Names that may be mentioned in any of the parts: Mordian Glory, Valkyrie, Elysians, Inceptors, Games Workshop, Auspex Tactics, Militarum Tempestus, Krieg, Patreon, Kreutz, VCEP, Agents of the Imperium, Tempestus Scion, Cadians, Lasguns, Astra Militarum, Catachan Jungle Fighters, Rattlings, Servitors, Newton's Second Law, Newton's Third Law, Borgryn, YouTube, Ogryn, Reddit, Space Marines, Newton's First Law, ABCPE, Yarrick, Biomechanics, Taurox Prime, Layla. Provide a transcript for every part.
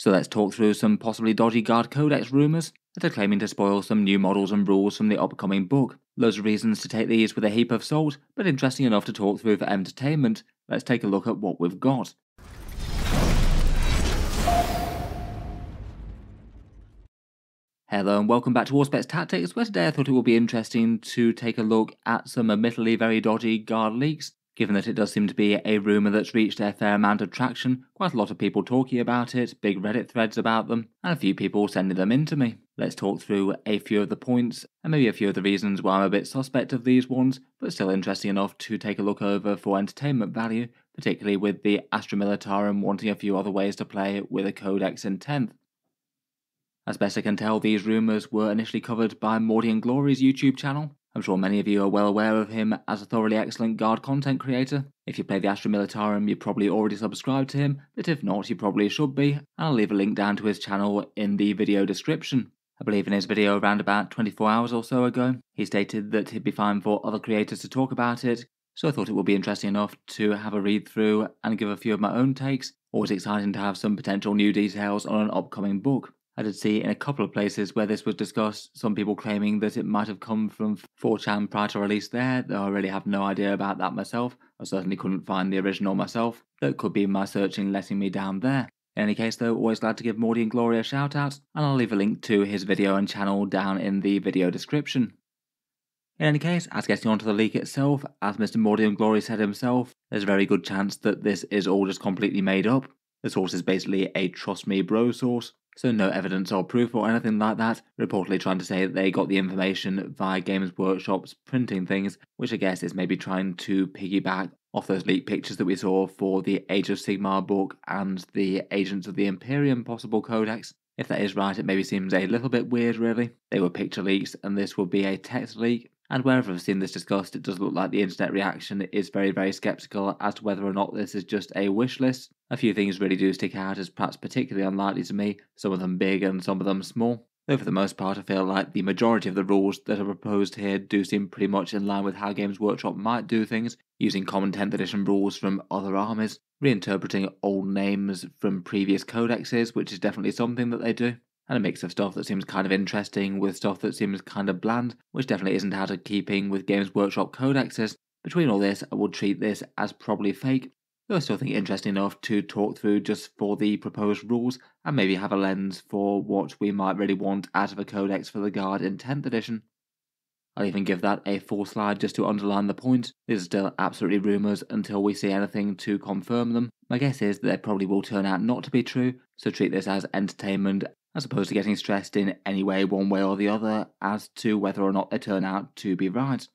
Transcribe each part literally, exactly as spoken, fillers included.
So let's talk through some possibly dodgy Guard Codex rumours that are claiming to spoil some new models and rules from the upcoming book. Loads of reasons to take these with a heap of salt, but interesting enough to talk through for entertainment. Let's take a look at what we've got. Hello and welcome back to Auspex Tactics, where today I thought it would be interesting to take a look at some admittedly very dodgy Guard leaks. Given that it does seem to be a rumour that's reached a fair amount of traction, quite a lot of people talking about it, big Reddit threads about them, and a few people sending them in to me. Let's talk through a few of the points, and maybe a few of the reasons why I'm a bit suspect of these ones, but still interesting enough to take a look over for entertainment value, particularly with the Astra Militarum wanting a few other ways to play with a Codex in tenth. As best I can tell, these rumours were initially covered by Mordian Glory's YouTube channel. I'm sure many of you are well aware of him as a thoroughly excellent Guard content creator. If you play the Astra Militarum, you're probably already subscribed to him, but if not, you probably should be, and I'll leave a link down to his channel in the video description. I believe in his video around about twenty-four hours or so ago, he stated that he'd be fine for other creators to talk about it, so I thought it would be interesting enough to have a read through and give a few of my own takes. Always exciting to have some potential new details on an upcoming book. I did see in a couple of places where this was discussed, some people claiming that it might have come from four chan prior to release there, though I really have no idea about that myself. I certainly couldn't find the original myself. That could be my searching letting me down there. In any case though, always glad to give Mordian Glory a shout out, and I'll leave a link to his video and channel down in the video description. In any case, as getting onto the leak itself, as Mister Mordian Glory said himself, there's a very good chance that this is all just completely made up. The source is basically a trust me bro source, so no evidence or proof or anything like that, reportedly trying to say that they got the information via Games Workshop's printing things, which I guess is maybe trying to piggyback off those leaked pictures that we saw for the Age of Sigmar book and the Agents of the Imperium possible codex. If that is right, it maybe seems a little bit weird really. They were picture leaks and this would be a text leak, and wherever I've seen this discussed, it does look like the internet reaction is very very sceptical as to whether or not this is just a wish list. A few things really do stick out as perhaps particularly unlikely to me, some of them big and some of them small. Though for the most part I feel like the majority of the rules that are proposed here do seem pretty much in line with how Games Workshop might do things, using common tenth edition rules from other armies, reinterpreting old names from previous codexes, which is definitely something that they do, and a mix of stuff that seems kind of interesting with stuff that seems kind of bland, which definitely isn't out of keeping with Games Workshop codexes. Between all this, I would treat this as probably fake, though I still think it interesting enough to talk through just for the proposed rules, and maybe have a lens for what we might really want out of a codex for the Guard in tenth edition. I'll even give that a full slide just to underline the point. These are still absolutely rumours until we see anything to confirm them. My guess is that they probably will turn out not to be true, so treat this as entertainment, as opposed to getting stressed in any way, one way or the other, as to whether or not they turn out to be right.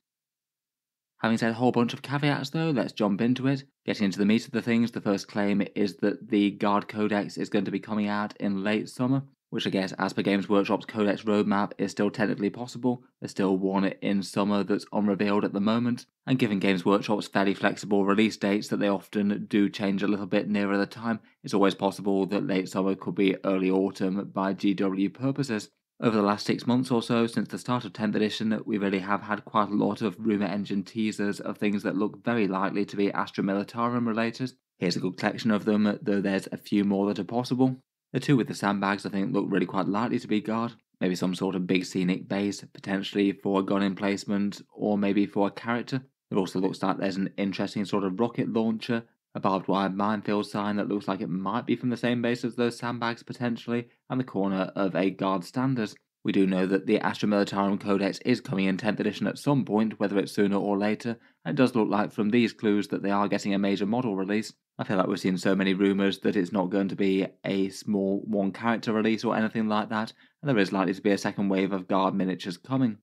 Having said a whole bunch of caveats though, let's jump into it. Getting into the meat of the things, the first claim is that the Guard Codex is going to be coming out in late summer, which I guess as per Games Workshop's Codex roadmap is still technically possible. There's still one in summer that's unrevealed at the moment, and given Games Workshop's fairly flexible release dates that they often do change a little bit nearer the time, it's always possible that late summer could be early autumn by G W purposes. Over the last six months or so, since the start of tenth edition, we really have had quite a lot of rumour engine teasers of things that look very likely to be Astra Militarum related. Here's a good collection of them, though there's a few more that are possible. The two with the sandbags I think look really quite likely to be Guard. Maybe some sort of big scenic base, potentially for a gun emplacement, or maybe for a character. It also looks like there's an interesting sort of rocket launcher, a barbed wire minefield sign that looks like it might be from the same base as those sandbags potentially, and the corner of a Guard standard. We do know that the Astra Militarum Codex is coming in tenth edition at some point, whether it's sooner or later, and it does look like from these clues that they are getting a major model release. I feel like we've seen so many rumours that it's not going to be a small one character release or anything like that, and there is likely to be a second wave of Guard miniatures coming.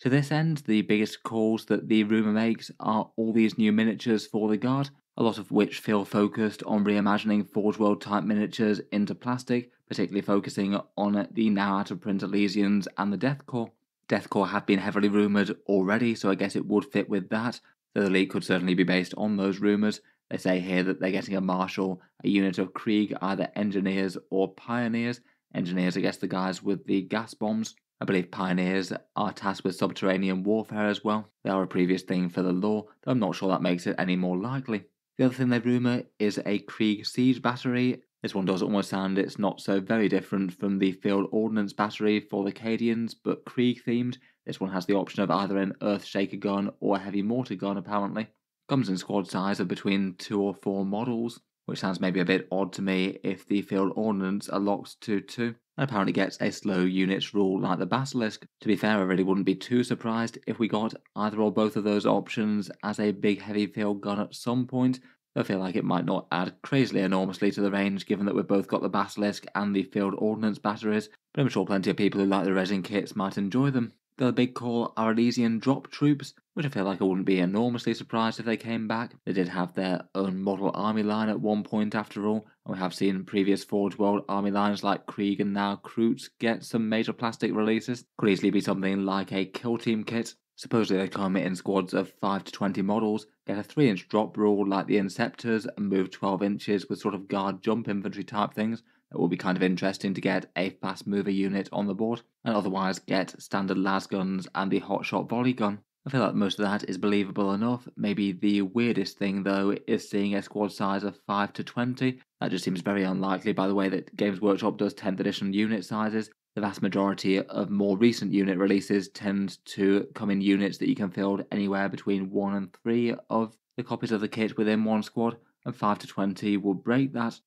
To this end, the biggest calls that the rumour makes are all these new miniatures for the Guard, a lot of which feel focused on reimagining Forge World type miniatures into plastic, particularly focusing on the now out of print Elysians and the Death Corps. Death Corps have been heavily rumoured already, so I guess it would fit with that, though the leak could certainly be based on those rumours. They say here that they're getting a Marshal, a unit of Krieg, either Engineers or Pioneers. Engineers I guess the guys with the gas bombs. I believe Pioneers are tasked with subterranean warfare as well. They are a previous thing for the lore, though I'm not sure that makes it any more likely. The other thing they rumour is a Krieg siege battery, This one does almost sound it's not so very different from the Field Ordnance Battery for the Cadians, but Krieg themed. This one has the option of either an Earthshaker gun or a heavy mortar gun apparently. Comes in squad size of between two or four models, which sounds maybe a bit odd to me if the Field Ordnance are locked to two, and apparently gets a slow units rule like the Basilisk. To be fair, I really wouldn't be too surprised if we got either or both of those options as a big heavy field gun at some point. I feel like it might not add crazily enormously to the range given that we've both got the Basilisk and the Field Ordnance Batteries, but I'm sure plenty of people who like the resin kits might enjoy them. The other big call are Elysian Drop Troops, which I feel like I wouldn't be enormously surprised if they came back. They did have their own model army line at one point after all, and we have seen previous Forge World army lines like Krieg and now Kreutz get some major plastic releases. Could easily be something like a Kill Team kit. Supposedly they come in squads of five to twenty models, get a three inch drop rule like the Inceptors and move twelve inches with sort of guard jump infantry type things. It will be kind of interesting to get a fast mover unit on the board, and otherwise get standard Lasguns and the hotshot volley gun. I feel like most of that is believable enough. Maybe the weirdest thing though is seeing a squad size of five to twenty. That just seems very unlikely by the way that Games Workshop does tenth edition unit sizes. The vast majority of more recent unit releases tend to come in units that you can field anywhere between one and three of the copies of the kit within one squad, and five to twenty will break that.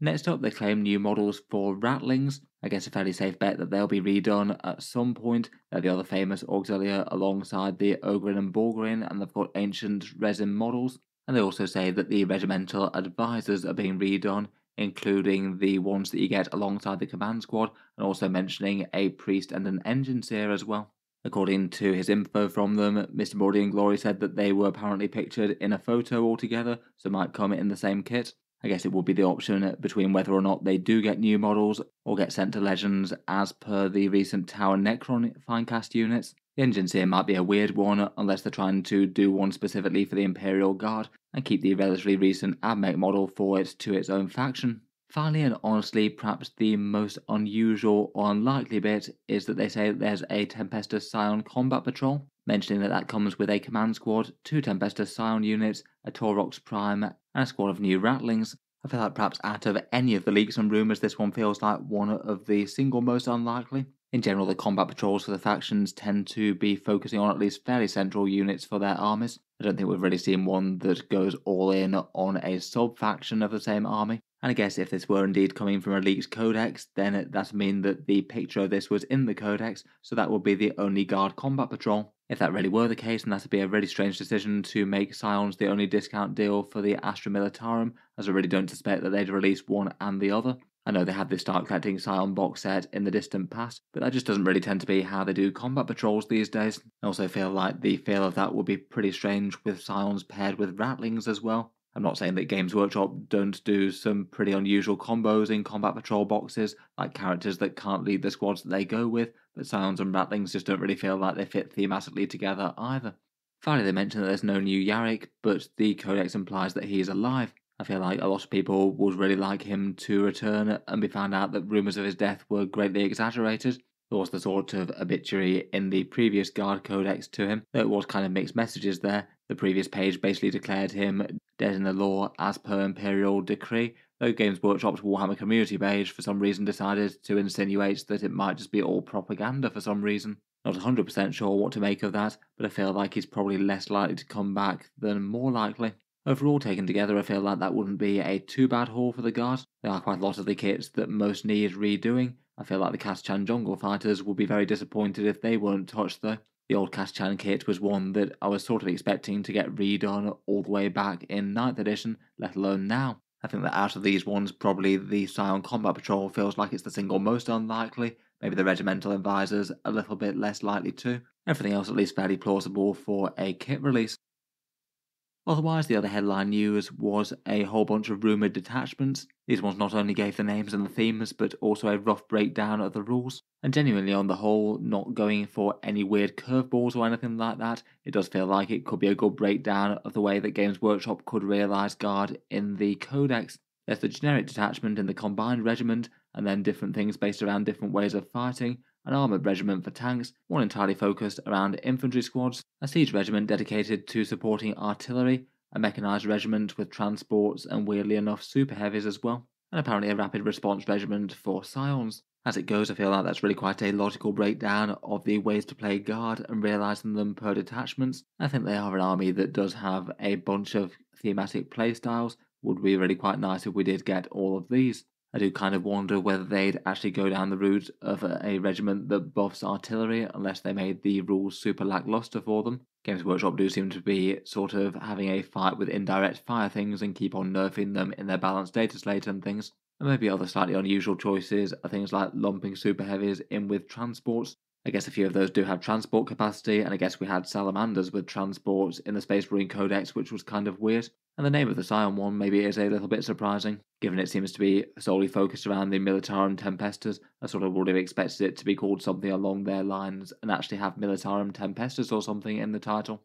Next up, they claim new models for Rattlings. I guess a fairly safe bet that they'll be redone at some point. They're the other famous Auxilia alongside the Ogryn and Borgryn, and they've got ancient resin models. And they also say that the regimental advisors are being redone, including the ones that you get alongside the command squad, and also mentioning a priest and an engine seer as well. According to his info from them, Mister Mordian Glory said that they were apparently pictured in a photo altogether, so might come in the same kit. I guess it would be the option between whether or not they do get new models or get sent to Legends as per the recent Tau and Necron finecast units. The engines here might be a weird one unless they're trying to do one specifically for the Imperial Guard and keep the relatively recent Abmech model for it to its own faction. Finally, and honestly perhaps the most unusual or unlikely bit, is that they say that there's a Tempestus Scion combat patrol, mentioning that that comes with a command squad, two Tempestus Scion units, a Taurox Prime and a squad of new Rattlings. I feel like perhaps out of any of the leaks and rumours this one feels like one of the single most unlikely. In general, the combat patrols for the factions tend to be focusing on at least fairly central units for their armies. I don't think we've really seen one that goes all in on a sub-faction of the same army. And I guess if this were indeed coming from a leaked codex, then that would mean that the picture of this was in the codex, so that would be the only guard combat patrol. If that really were the case, then that would be a really strange decision to make Scions the only discount deal for the Astra Militarum, as I really don't suspect that they'd release one and the other. I know they had this Start Collecting Scion box set in the distant past, but that just doesn't really tend to be how they do combat patrols these days. I also feel like the feel of that would be pretty strange with Scions paired with Rattlings as well. I'm not saying that Games Workshop don't do some pretty unusual combos in combat patrol boxes, like characters that can't lead the squads that they go with, but Scions and Rattlings just don't really feel like they fit thematically together either. Finally, they mention that there's no new Yarrick, but the codex implies that he is alive. I feel like a lot of people would really like him to return and be found out that rumours of his death were greatly exaggerated. There was the sort of obituary in the previous Guard Codex to him, though it was kind of mixed messages there. The previous page basically declared him dead in the law as per Imperial decree, though Games Workshop's Warhammer community page for some reason decided to insinuate that it might just be all propaganda for some reason. Not one hundred percent sure what to make of that, but I feel like he's probably less likely to come back than more likely. Overall, taken together, I feel like that wouldn't be a too bad haul for the Guard. There are quite a lot of the kits that most need redoing. I feel like the Catachan Jungle Fighters would be very disappointed if they weren't touched though. The old Catachan kit was one that I was sort of expecting to get redone all the way back in ninth edition, let alone now. I think that out of these ones, probably the Scion Combat Patrol feels like it's the single most unlikely. Maybe the Regimental Advisors a little bit less likely too. Everything else at least fairly plausible for a kit release. Otherwise, the other headline news was a whole bunch of rumoured detachments. These ones not only gave the names and the themes, but also a rough breakdown of the rules. And genuinely, on the whole, not going for any weird curveballs or anything like that, it does feel like it could be a good breakdown of the way that Games Workshop could realise Guard in the Codex. There's the generic detachment in the Combined Regiment, and then different things based around different ways of fighting, an armoured regiment for tanks, one entirely focused around infantry squads, a siege regiment dedicated to supporting artillery, a mechanised regiment with transports and weirdly enough super heavies as well. and apparently a rapid response regiment for Scions. As it goes, I feel like that's really quite a logical breakdown of the ways to play Guard and realising them per detachments. I think they are an army that does have a bunch of thematic playstyles. Would be really quite nice if we did get all of these. I do kind of wonder whether they'd actually go down the route of a, a regiment that buffs artillery unless they made the rules super lackluster for them. Games Workshop do seem to be sort of having a fight with indirect fire things and keep on nerfing them in their balanced data slate and things. And maybe other slightly unusual choices are things like lumping super heavies in with transports. I guess a few of those do have transport capacity, and I guess we had salamanders with transports in the Space Marine Codex, which was kind of weird. And the name of the Scion one maybe is a little bit surprising, given it seems to be solely focused around the Militarum Tempestus. I sort of would have expected it to be called something along their lines and actually have Militarum Tempestus or something in the title.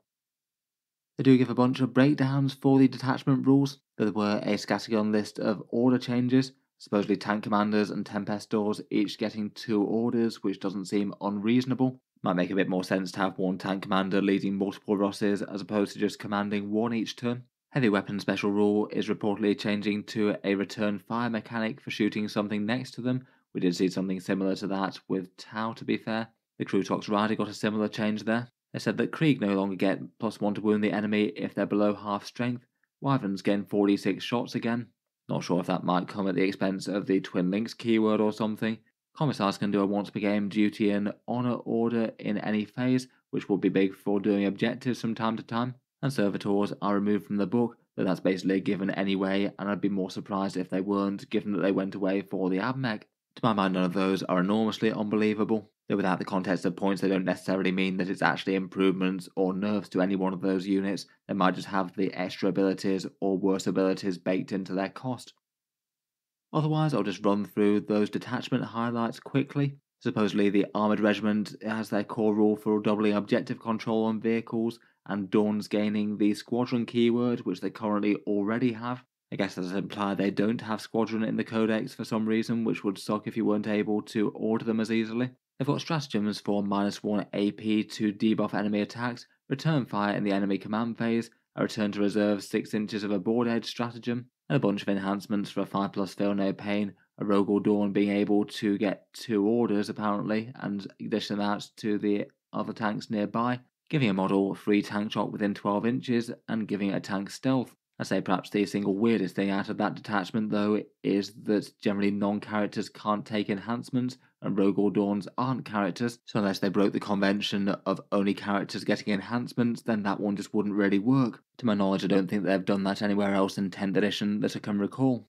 They do give a bunch of breakdowns for the detachment rules. There were a scattergun list of order changes. Supposedly tank commanders and Tempestors each getting two orders, which doesn't seem unreasonable. Might make a bit more sense to have one tank commander leading multiple Rosses as opposed to just commanding one each turn. Heavy weapon special rule is reportedly changing to a return fire mechanic for shooting something next to them. We did see something similar to that with Tau, to be fair. The Taurox Prime got a similar change there. They said that Krieg no longer get plus one to wound the enemy if they're below half strength. Wyverns gain forty-six shots again. Not sure if that might come at the expense of the Twin Links keyword or something. Commissars can do a once per game duty and honour order in any phase, which will be big for doing objectives from time to time. And Servitors are removed from the book, though that's basically a given anyway, and I'd be more surprised if they weren't, given that they went away for the Abmech. To my mind, none of those are enormously unbelievable, though without the context of points they don't necessarily mean that it's actually improvements or nerfs to any one of those units. They might just have the extra abilities or worse abilities baked into their cost. Otherwise, I'll just run through those detachment highlights quickly. Supposedly the Armoured Regiment has their core rule for doubling objective control on vehicles, and Dawn's gaining the Squadron keyword, which they currently already have. I guess that's implied they don't have Squadron in the Codex for some reason, which would suck if you weren't able to order them as easily. They've got stratagems for minus one A P to debuff enemy attacks, return fire in the enemy command phase, a return to reserve six inches of a board edge stratagem, and a bunch of enhancements for a five plus fail no pain, a Rogal Dorn being able to get two orders apparently, and dish them out to the other tanks nearby, giving a model free tank shot within twelve inches, and giving a tank stealth. I say perhaps the single weirdest thing out of that detachment though is that generally non-characters can't take enhancements and Rogal Dorns aren't characters, so unless they broke the convention of only characters getting enhancements, then that one just wouldn't really work. To my knowledge, I don't think they've done that anywhere else in tenth edition that I can recall.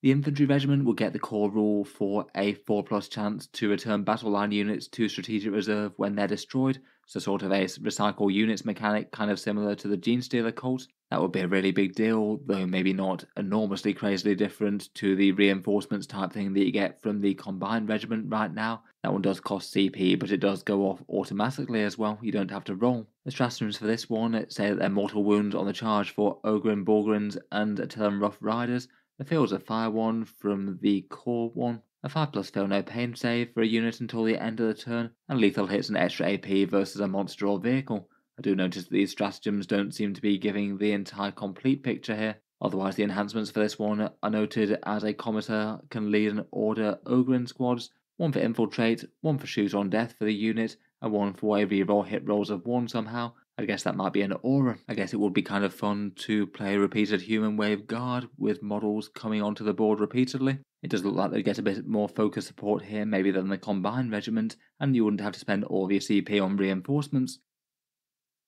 The infantry regiment will get the core rule for a four plus chance to return battle line units to strategic reserve when they're destroyed, so sort of a recycle units mechanic kind of similar to the Genestealer cult. That would be a really big deal, though maybe not enormously crazily different to the reinforcements type thing that you get from the combined regiment right now. That one does cost C P, but it does go off automatically as well, you don't have to roll. The stratagems for this one say that they're mortal wounds on the charge for Ogryn, Borgryns and Atalum Rough Riders. The fields of fire one from the core one, a five plus fail no pain save for a unit until the end of the turn, and lethal hits an extra A P versus a monster or vehicle. I do notice that these stratagems don't seem to be giving the entire complete picture here. Otherwise, the enhancements for this one are noted as a Commissar can lead and order Ogryn squads, one for infiltrate, one for shoot on death for the unit, and one for a reroll hit rolls of one somehow. I guess that might be an aura. I guess it would be kind of fun to play repeated human wave guard with models coming onto the board repeatedly. It does look like they get a bit more focus support here maybe than the combined regiment, and you wouldn't have to spend all of your C P on reinforcements.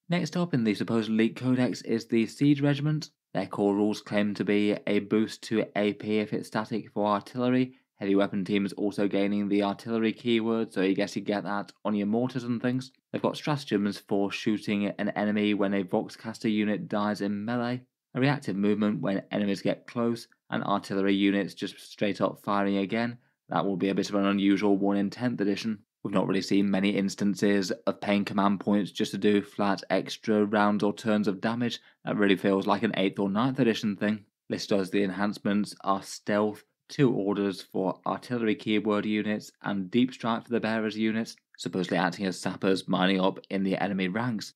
Next up in the supposed leaked codex is the Siege Regiment. Their core rules claim to be a boost to A P if it's static for artillery. Heavy weapon teams also gaining the artillery keyword, so I guess you get that on your mortars and things. They've got stratagems for shooting an enemy when a Voxcaster unit dies in melee, a reactive movement when enemies get close, and artillery units just straight up firing again. That will be a bit of an unusual one in tenth edition. We've not really seen many instances of paying command points just to do flat extra rounds or turns of damage. That really feels like an eighth or ninth edition thing. Listed as the enhancements are stealth, two orders for artillery keyword units and deep strike for the bearers units, supposedly acting as sappers mining up in the enemy ranks.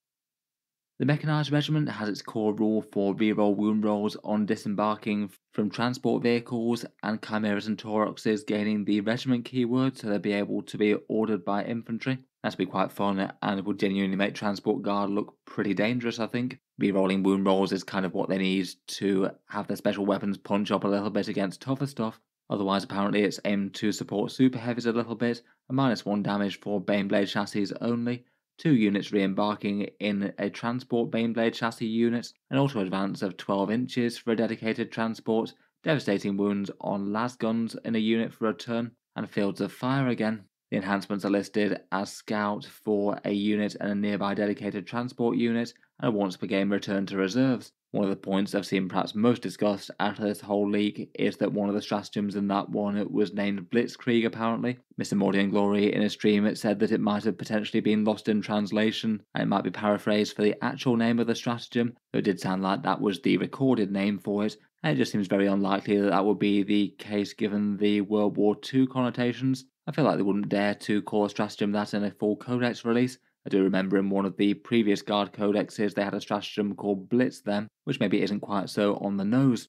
The Mechanized Regiment has its core rule for reroll wound rolls on disembarking from transport vehicles, and Chimeras and Tauroxes gaining the regiment keyword, so they'll be able to be ordered by infantry. That's be quite fun, and will genuinely make Transport Guard look pretty dangerous, I think. Rerolling wound rolls is kind of what they need to have their special weapons punch up a little bit against tougher stuff. Otherwise, apparently it's aimed to support super heavies a little bit, a minus one damage for Baneblade chassis only, two units re-embarking in a transport Baneblade chassis unit, an auto advance of twelve inches for a dedicated transport, devastating wounds on Lasguns in a unit for a turn, and Fields of Fire again. The enhancements are listed as Scout for a unit and a nearby dedicated transport unit, and a once per game return to reserves. One of the points I've seen perhaps most discussed after this whole leak is that one of the stratagems in that one was named Blitzkrieg apparently. Mister Mordian Glory in a stream it said that it might have potentially been lost in translation, and it might be paraphrased for the actual name of the stratagem, though it did sound like that was the recorded name for it, and it just seems very unlikely that that would be the case given the World War Two connotations. I feel like they wouldn't dare to call a stratagem that in a full Codex release. I do remember in one of the previous Guard Codexes they had a stratagem called Blitz then, which maybe isn't quite so on the nose.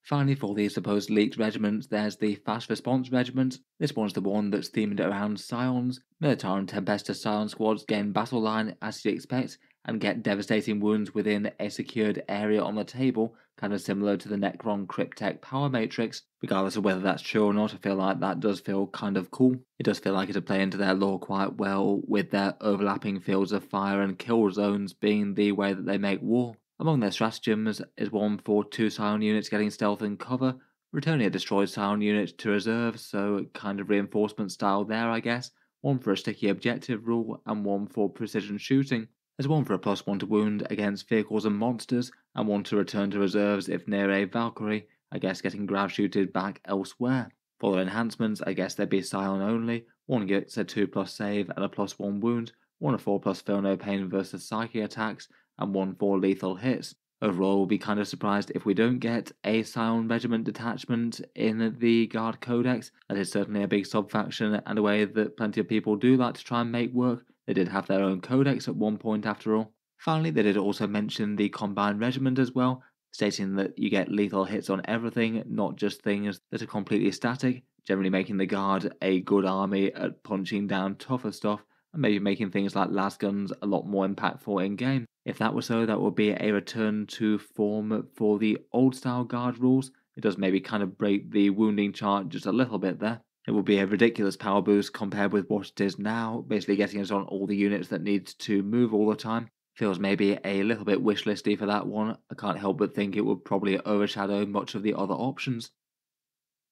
Finally, for the supposed leaked regiments, there's the Fast Response Regiment. This one's the one that's themed around Scions. Militarum Tempestus Scion squads gain battle line as you'd expect, and get devastating wounds within a secured area on the table, kind of similar to the Necron Cryptek power matrix. Regardless of whether that's true or not, I feel like that does feel kind of cool. It does feel like it'll play into their lore quite well, with their overlapping Fields of Fire and kill zones being the way that they make war. Among their stratagems is one for two Scion units getting stealth and cover, returning a destroyed Scion unit to reserve, so kind of reinforcement style there I guess, one for a sticky objective rule and one for precision shooting. There's one for a plus one to wound against vehicles and monsters, and one to return to reserves if near a Valkyrie, I guess getting grab-shooted back elsewhere. For their enhancements, I guess there'd be Scion only, one gets a two plus save and a plus one wound, one a four plus feel no pain versus psyche attacks, and one for lethal hits. Overall, we'll be kind of surprised if we don't get a Scion Regiment detachment in the Guard Codex. That is certainly a big sub-faction and a way that plenty of people do like to try and make work. They did have their own codex at one point after all. Finally, they did also mention the Combined Regiment as well, stating that you get lethal hits on everything, not just things that are completely static, generally making the Guard a good army at punching down tougher stuff, and maybe making things like Lasguns a lot more impactful in-game. If that were so, that would be a return to form for the old-style Guard rules. It does maybe kind of break the wounding chart just a little bit there. It will be a ridiculous power boost compared with what it is now, basically getting us on all the units that need to move all the time. Feels maybe a little bit wishlisty for that one. I can't help but think it would probably overshadow much of the other options.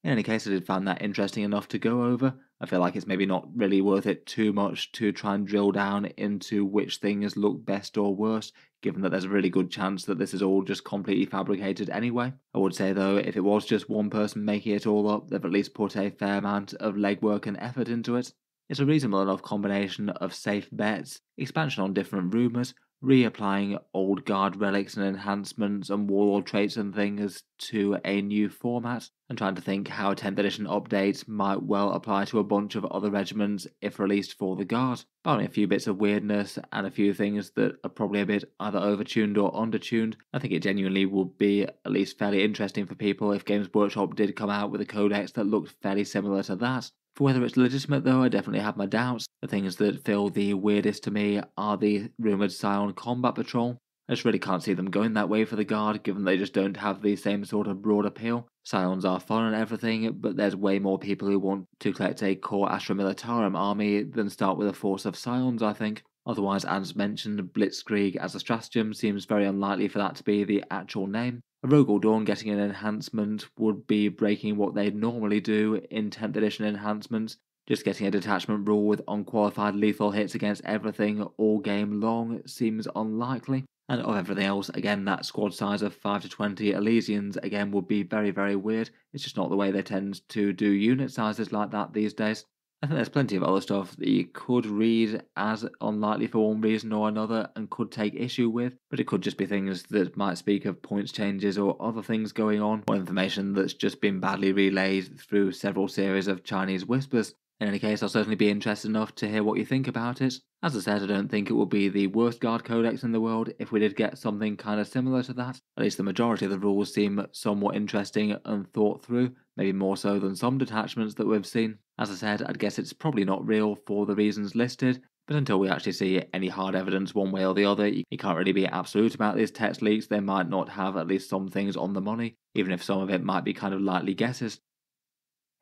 In any case, I did find that interesting enough to go over. I feel like it's maybe not really worth it too much to try and drill down into which things look best or worst, given that there's a really good chance that this is all just completely fabricated anyway. I would say though, if it was just one person making it all up, they've at least put a fair amount of legwork and effort into it. It's a reasonable enough combination of safe bets, expansion on different rumours, reapplying old Guard relics and enhancements and warlord traits and things to a new format, and trying to think how a tenth edition update might well apply to a bunch of other regiments if released for the Guard. Barring a few bits of weirdness and a few things that are probably a bit either overtuned or undertuned, I think it genuinely would be at least fairly interesting for people if Games Workshop did come out with a codex that looked fairly similar to that. For whether it's legitimate though, I definitely have my doubts. The things that feel the weirdest to me are the rumoured Scion Combat Patrol. I just really can't see them going that way for the Guard, given they just don't have the same sort of broad appeal. Scions are fun and everything, but there's way more people who want to collect a core Astra Militarum army than start with a force of Scions, I think. Otherwise, as mentioned, Blitzkrieg as a stratagem seems very unlikely for that to be the actual name. A Rogal Dorn getting an enhancement would be breaking what they'd normally do in tenth edition enhancements, just getting a detachment rule with unqualified lethal hits against everything all game long seems unlikely. And of everything else, again, that squad size of five to twenty Elysians again would be very, very weird. It's just not the way they tend to do unit sizes like that these days. I think there's plenty of other stuff that you could read as unlikely for one reason or another and could take issue with, but it could just be things that might speak of points changes or other things going on, or information that's just been badly relayed through several series of Chinese whispers. In any case, I'll certainly be interested enough to hear what you think about it. As I said, I don't think it will be the worst guard codex in the world if we did get something kind of similar to that. At least the majority of the rules seem somewhat interesting and thought through, maybe more so than some detachments that we've seen. As I said, I'd guess it's probably not real for the reasons listed, but until we actually see any hard evidence one way or the other, you can't really be absolute about these text leaks. They might not have at least some things on the money, even if some of it might be kind of lightly guesses.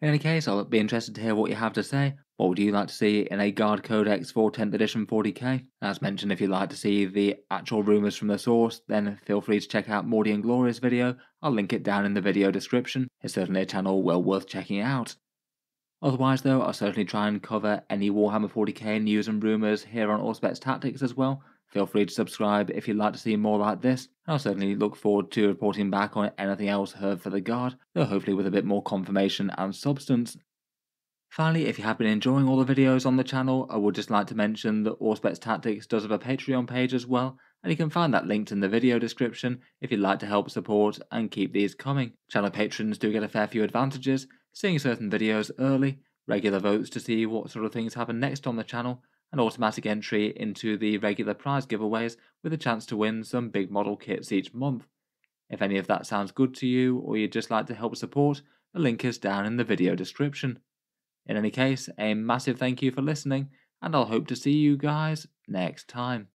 In any case, I'll be interested to hear what you have to say. What would you like to see in a Guard Codex for tenth edition forty K? As mentioned, if you'd like to see the actual rumours from the source, then feel free to check out Mordian Glory's video. I'll link it down in the video description. It's certainly a channel well worth checking out. Otherwise though, I'll certainly try and cover any Warhammer forty K news and rumours here on Auspex Tactics as well. Feel free to subscribe if you'd like to see more like this. I'll certainly look forward to reporting back on anything else heard for the Guard, though hopefully with a bit more confirmation and substance. Finally, if you have been enjoying all the videos on the channel, I would just like to mention that Auspex Tactics does have a Patreon page as well, and you can find that linked in the video description if you'd like to help support and keep these coming. Channel patrons do get a fair few advantages, seeing certain videos early, regular votes to see what sort of things happen next on the channel, an automatic entry into the regular prize giveaways with a chance to win some big model kits each month. If any of that sounds good to you or you'd just like to help support, the link is down in the video description. In any case, a massive thank you for listening, and I'll hope to see you guys next time.